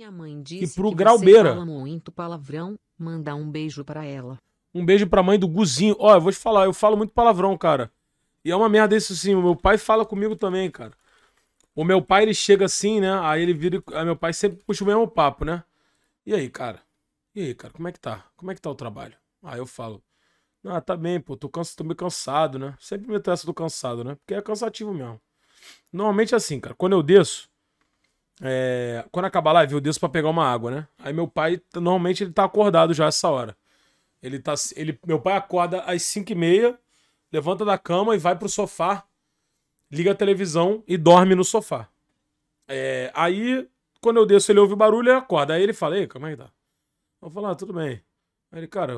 Minha mãe disse e pro Graubeira. Fala muito palavrão, manda um beijo pra ela. Um beijo pra mãe do Guzinho. Ó, eu vou te falar, eu falo muito palavrão, cara. E é uma merda isso sim, o meu pai fala comigo também, cara. O meu pai, ele chega assim, né, aí ele vira... Aí meu pai sempre puxa o mesmo papo, né? E aí, cara? E aí, cara, como é que tá? Como é que tá o trabalho? Aí eu falo, ah, tá bem, pô, tô meio cansado, né? Sempre meto essa do cansado, né? Porque é cansativo mesmo. Normalmente é assim, cara, quando eu desço, quando acabar a live, eu desço pra pegar uma água, né? Aí meu pai, normalmente, ele tá acordado já essa hora. Meu pai acorda às 5h30, levanta da cama e vai pro sofá, liga a televisão e dorme no sofá. Aí, quando eu desço, ele ouve o barulho e acorda. Aí ele fala, ei, como é que tá? Eu falo, ah, tudo bem. Aí ele, cara,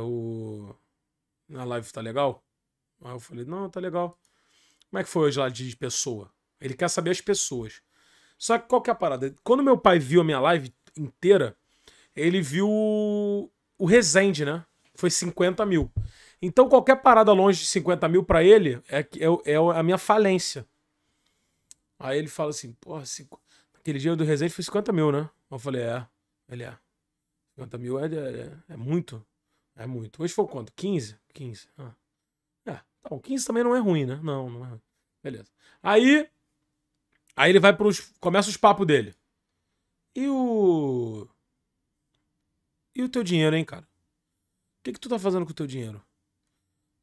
a live tá legal? Aí eu falei, não, tá legal. Como é que foi hoje lá de pessoa? Ele quer saber as pessoas. Só que qual que é a parada? Quando meu pai viu a minha live inteira, ele viu o Resende, né? Foi 50 mil. Então qualquer parada longe de 50 mil pra ele é a minha falência. Aí ele fala assim, porra, aquele dia do Resende foi 50 mil, né? Eu falei, é. Ele é. 50 mil é muito. É muito. Hoje foi quanto? 15? 15. Ah. Tá, 15 também não é ruim, né? Não, não é ruim. Beleza. Aí ele vai começa os papos dele. E o teu dinheiro, hein, cara? O que que tu tá fazendo com o teu dinheiro?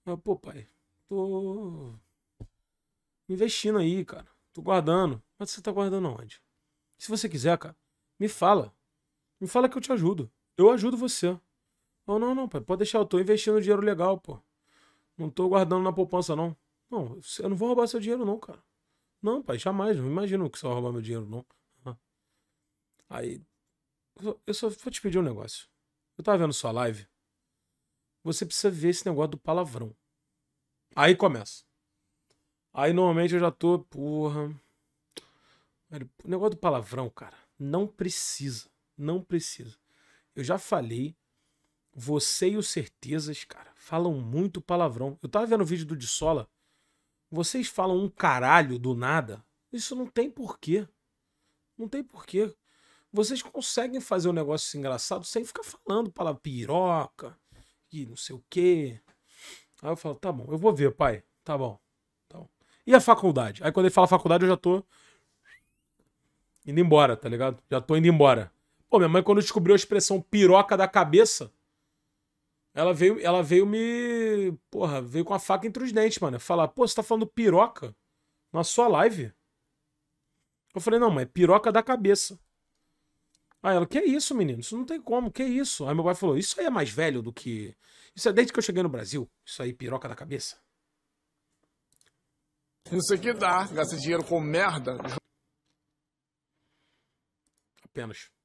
Eu, pô, pai, tô investindo aí, cara. Tô guardando. Mas você tá guardando onde? Se você quiser, cara, me fala. Me fala que eu te ajudo. Eu ajudo você. Não, não, não, pai. Pode deixar. Eu tô investindo dinheiro legal, pô. Não tô guardando na poupança, não. Não, eu não vou roubar seu dinheiro, não, cara. Não, pai, jamais. Não imagino que você vai roubar meu dinheiro, não. Aí, eu só vou te pedir um negócio. Eu tava vendo sua live. Você precisa ver esse negócio do palavrão. Aí começa. Aí normalmente eu já tô, porra... O negócio do palavrão, cara, não precisa. Não precisa. Eu já falei, você e o Certezas, cara, falam muito palavrão. Eu tava vendo o vídeo do Dissola. Vocês falam um caralho do nada. Isso não tem porquê. Não tem porquê. Vocês conseguem fazer um negócio engraçado sem ficar falando palavra piroca... E não sei o quê. Aí eu falo, tá bom, eu vou ver, pai. Tá bom. Tá bom. E a faculdade? Aí quando ele fala faculdade, eu já tô indo embora, tá ligado? Já tô indo embora. Pô, minha mãe, quando descobriu a expressão piroca da cabeça, ela veio me... Porra, veio com a faca entre os dentes, mano. Falar, pô, você tá falando piroca na sua live? Eu falei, não, mãe, piroca da cabeça. Aí ela, que é isso, menino? Isso não tem como, que é isso? Aí meu pai falou, isso aí é mais velho do que... Isso é desde que eu cheguei no Brasil. Isso aí, piroca da cabeça. Isso aqui dá, gasta dinheiro com merda. Apenas.